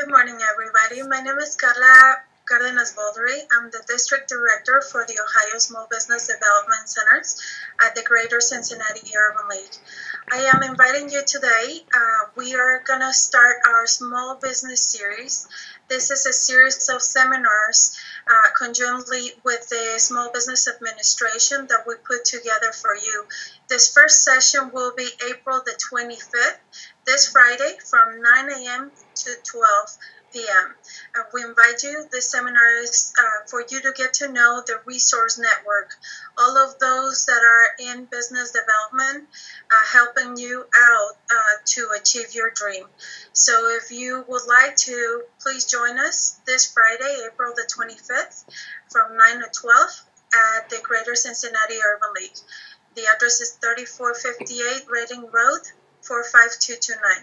Good morning, everybody. My name is Carla Cardenas-Boldery. I'm the District Director for the Ohio Small Business Development Centers at the Greater Cincinnati Urban League. I am inviting you today. We are going to start our Small Business Series. This is a series of seminars conjointly with the Small Business Administration that we put together for you. This first session will be April the 25th, this Friday, from 9 a.m. to 12 p.m. We invite you. This seminar is for you to get to know the resource network. All of those that are in business development helping you out to achieve your dream. So if you would like to, please join us this Friday, April the 25th from 9 to 12 at the Greater Cincinnati Urban League. The address is 3458 Reading Road, 45229.